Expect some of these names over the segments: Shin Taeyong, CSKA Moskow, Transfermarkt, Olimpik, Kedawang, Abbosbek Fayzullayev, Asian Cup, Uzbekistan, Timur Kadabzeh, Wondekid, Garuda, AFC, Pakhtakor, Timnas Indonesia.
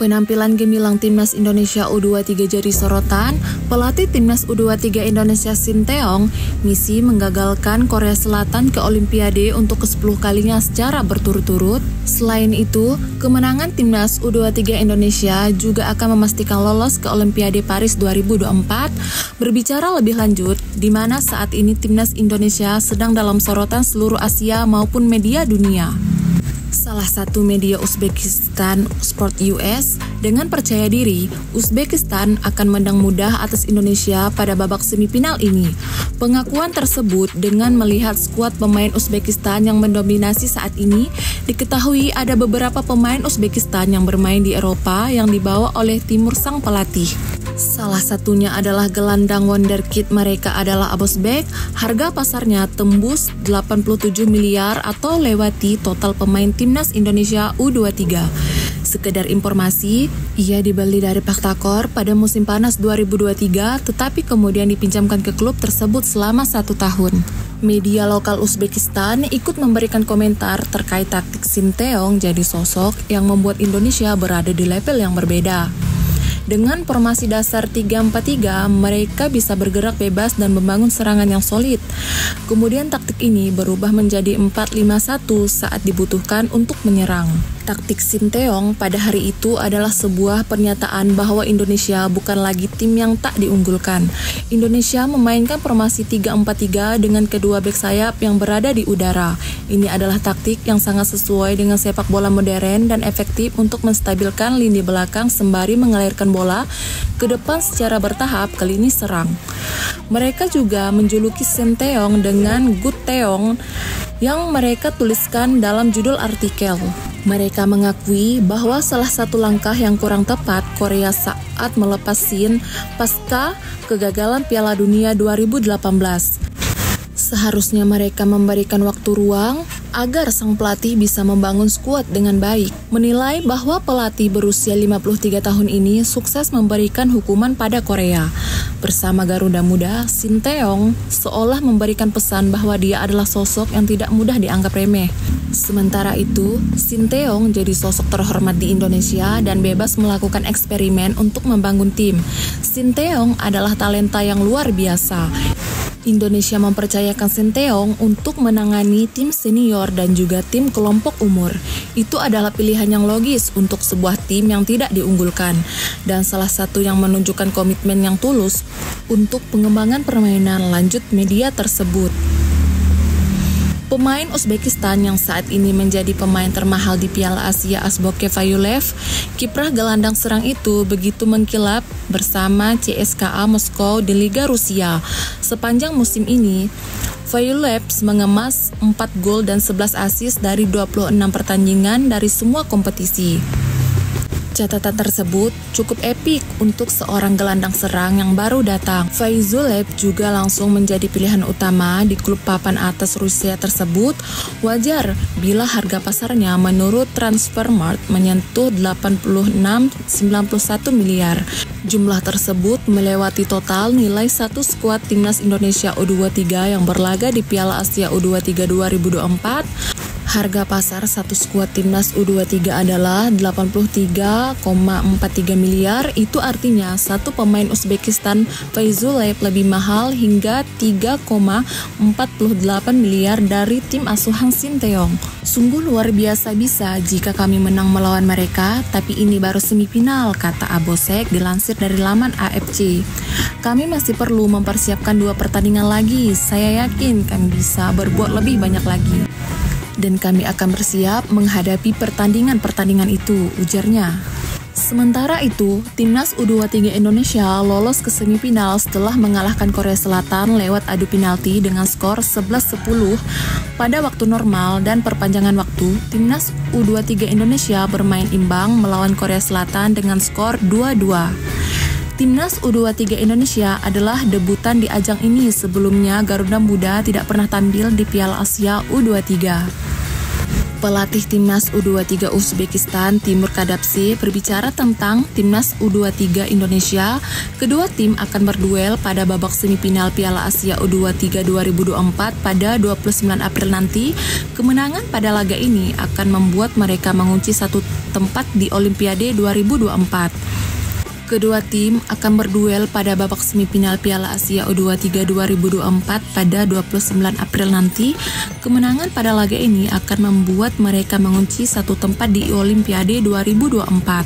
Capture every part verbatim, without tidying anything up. Penampilan gemilang timnas Indonesia U dua puluh tiga jadi sorotan, pelatih timnas U dua puluh tiga Indonesia Shin Taeyong misi menggagalkan Korea Selatan ke Olimpiade untuk kesepuluh kalinya secara berturut-turut. Selain itu, kemenangan timnas U dua puluh tiga Indonesia juga akan memastikan lolos ke Olimpiade Paris dua ribu dua puluh empat. Berbicara lebih lanjut, di mana saat ini timnas Indonesia sedang dalam sorotan seluruh Asia maupun media dunia. Salah satu media Uzbekistan Sport U S dengan percaya diri, Uzbekistan akan menang mudah atas Indonesia pada babak semifinal ini. Pengakuan tersebut dengan melihat skuad pemain Uzbekistan yang mendominasi saat ini, diketahui ada beberapa pemain Uzbekistan yang bermain di Eropa yang dibawa oleh Timur sang pelatih. Salah satunya adalah gelandang wonderkid mereka adalah Abbosbek. Harga pasarnya tembus delapan puluh tujuh miliar atau lewati total pemain timnas Indonesia U dua puluh tiga. Sekedar informasi, ia dibeli dari Pakhtakor pada musim panas dua ribu dua puluh tiga, tetapi kemudian dipinjamkan ke klub tersebut selama satu tahun. Media lokal Uzbekistan ikut memberikan komentar terkait taktik Shin Taeyong jadi sosok yang membuat Indonesia berada di level yang berbeda. Dengan formasi dasar tiga empat tiga, mereka bisa bergerak bebas dan membangun serangan yang solid. Kemudian taktik ini berubah menjadi empat lima satu saat dibutuhkan untuk menyerang. Taktik Shin Taeyong pada hari itu adalah sebuah pernyataan bahwa Indonesia bukan lagi tim yang tak diunggulkan. Indonesia memainkan formasi tiga empat tiga dengan kedua bek sayap yang berada di udara. Ini adalah taktik yang sangat sesuai dengan sepak bola modern dan efektif untuk menstabilkan lini belakang sembari mengalirkan bola ke depan secara bertahap ke lini serang. Mereka juga menjuluki Shin Taeyong dengan Good Taeyong yang mereka tuliskan dalam judul artikel. Mereka mengakui bahwa salah satu langkah yang kurang tepat Korea saat melepas Shin pasca kegagalan Piala Dunia dua ribu delapan belas. Seharusnya mereka memberikan waktu ruang agar sang pelatih bisa membangun skuad dengan baik. Menilai bahwa pelatih berusia lima puluh tiga tahun ini sukses memberikan hukuman pada Korea. Bersama Garuda Muda, Shin Taeyong seolah memberikan pesan bahwa dia adalah sosok yang tidak mudah dianggap remeh. Sementara itu, Shin Taeyong jadi sosok terhormat di Indonesia dan bebas melakukan eksperimen untuk membangun tim. Shin Taeyong adalah talenta yang luar biasa. Indonesia mempercayakan Shin Taeyong untuk menangani tim senior dan juga tim kelompok umur. Itu adalah pilihan yang logis untuk sebuah tim yang tidak diunggulkan dan salah satu yang menunjukkan komitmen yang tulus untuk pengembangan permainan lanjut media tersebut. Pemain Uzbekistan yang saat ini menjadi pemain termahal di Piala Asia Abbosbek Fayzullayev, kiprah gelandang serang itu begitu mengkilap bersama C S K A Moskow di Liga Rusia. Sepanjang musim ini, Fayzullayev mengemas empat gol dan sebelas assist dari dua puluh enam pertandingan dari semua kompetisi. Catatan tersebut cukup epik untuk seorang gelandang serang yang baru datang. Fayzullayev juga langsung menjadi pilihan utama di klub papan atas Rusia tersebut. Wajar bila harga pasarnya menurut Transfermarkt menyentuh delapan puluh enam sampai sembilan puluh satu miliar. Jumlah tersebut melewati total nilai satu skuad timnas Indonesia U dua puluh tiga yang berlaga di Piala Asia U dua puluh tiga dua ribu dua puluh empat. Harga pasar satu skuad timnas U dua puluh tiga adalah delapan puluh tiga koma empat tiga miliar. Itu artinya satu pemain Uzbekistan Fayzullayev lebih mahal hingga tiga koma empat delapan miliar dari tim asuhan Shin Taeyong. Sungguh luar biasa bisa jika kami menang melawan mereka, tapi ini baru semifinal, kata Abbosbek dilansir dari laman A F C. Kami masih perlu mempersiapkan dua pertandingan lagi. Saya yakin kami bisa berbuat lebih banyak lagi. Dan kami akan bersiap menghadapi pertandingan-pertandingan itu, ujarnya. Sementara itu, timnas U dua puluh tiga Indonesia lolos ke semifinal setelah mengalahkan Korea Selatan lewat adu penalti dengan skor sebelas sepuluh pada waktu normal dan perpanjangan waktu. Timnas U dua puluh tiga Indonesia bermain imbang melawan Korea Selatan dengan skor dua dua. Timnas U dua puluh tiga Indonesia adalah debutan di ajang ini. Sebelumnya, Garuda Muda tidak pernah tampil di Piala Asia U dua puluh tiga. Pelatih Timnas U dua puluh tiga Uzbekistan, Timur Kadabzeh, berbicara tentang Timnas U dua puluh tiga Indonesia. Kedua tim akan berduel pada babak semifinal Piala Asia U dua puluh tiga dua ribu dua puluh empat pada dua puluh sembilan April nanti. Kemenangan pada laga ini akan membuat mereka mengunci satu tempat di Olimpiade dua ribu dua puluh empat. Kedua tim akan berduel pada babak semifinal Piala Asia U dua puluh tiga dua ribu dua puluh empat pada dua puluh sembilan April nanti. Kemenangan pada laga ini akan membuat mereka mengunci satu tempat di Olimpiade dua ribu dua puluh empat.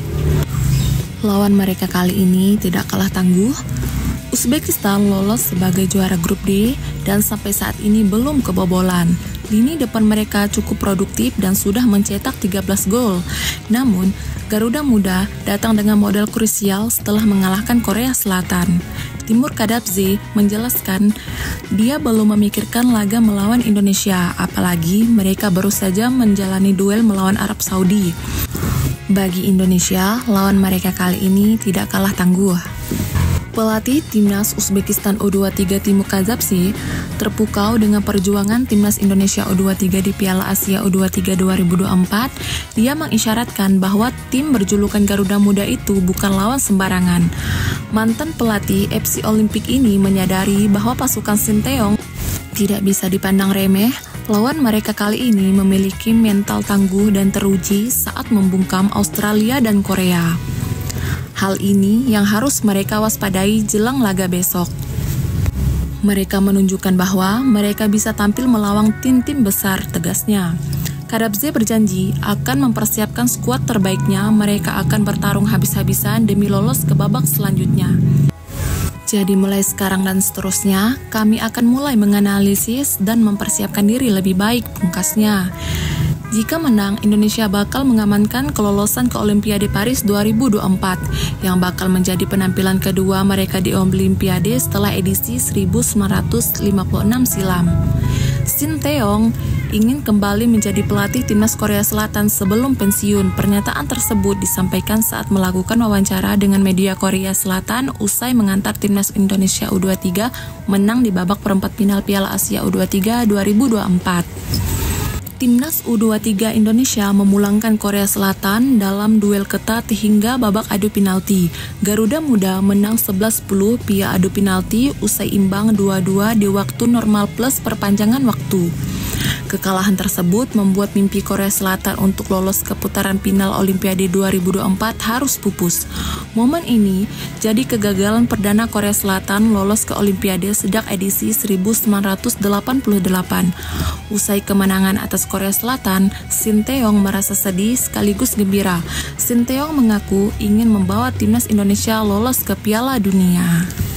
Lawan mereka kali ini tidak kalah tangguh. Uzbekistan lolos sebagai juara grup D dan sampai saat ini belum kebobolan. Lini depan mereka cukup produktif dan sudah mencetak tiga belas gol. Namun, Garuda Muda datang dengan modal krusial setelah mengalahkan Korea Selatan. Timur Kadabzeh menjelaskan, dia belum memikirkan laga melawan Indonesia, apalagi mereka baru saja menjalani duel melawan Arab Saudi. Bagi Indonesia, lawan mereka kali ini tidak kalah tangguh. Pelatih Timnas Uzbekistan U dua puluh tiga Timur Kadabzeh terpukau dengan perjuangan Timnas Indonesia U dua puluh tiga di Piala Asia U dua puluh tiga dua ribu dua puluh empat. Dia mengisyaratkan bahwa tim berjulukan Garuda Muda itu bukan lawan sembarangan. Mantan pelatih F C Olimpik ini menyadari bahwa pasukan Shin Taeyong tidak bisa dipandang remeh. Lawan mereka kali ini memiliki mental tangguh dan teruji saat membungkam Australia dan Korea. Hal ini yang harus mereka waspadai jelang laga besok. Mereka menunjukkan bahwa mereka bisa tampil melawan tim-tim besar, tegasnya. Kadabzeh berjanji akan mempersiapkan skuad terbaiknya. Mereka akan bertarung habis-habisan demi lolos ke babak selanjutnya. Jadi mulai sekarang dan seterusnya, kami akan mulai menganalisis dan mempersiapkan diri lebih baik, pungkasnya. Jika menang, Indonesia bakal mengamankan kelolosan ke Olimpiade Paris dua ribu dua puluh empat yang bakal menjadi penampilan kedua mereka di Olimpiade setelah edisi seribu sembilan ratus lima puluh enam silam. Shin Taeyong ingin kembali menjadi pelatih timnas Korea Selatan sebelum pensiun. Pernyataan tersebut disampaikan saat melakukan wawancara dengan media Korea Selatan usai mengantar timnas Indonesia U dua puluh tiga menang di babak perempat final Piala Asia U dua puluh tiga dua ribu dua puluh empat. Timnas U dua puluh tiga Indonesia memulangkan Korea Selatan dalam duel ketat hingga babak adu penalti. Garuda Muda menang sebelas sepuluh via adu penalti usai imbang dua dua di waktu normal plus perpanjangan waktu. Kekalahan tersebut membuat mimpi Korea Selatan untuk lolos ke putaran final Olimpiade dua ribu dua puluh empat harus pupus. Momen ini jadi kegagalan perdana Korea Selatan lolos ke Olimpiade sejak edisi seribu sembilan ratus delapan puluh delapan. Usai kemenangan atas Korea Selatan, Shin Taeyong merasa sedih sekaligus gembira. Shin Taeyong mengaku ingin membawa timnas Indonesia lolos ke Piala Dunia.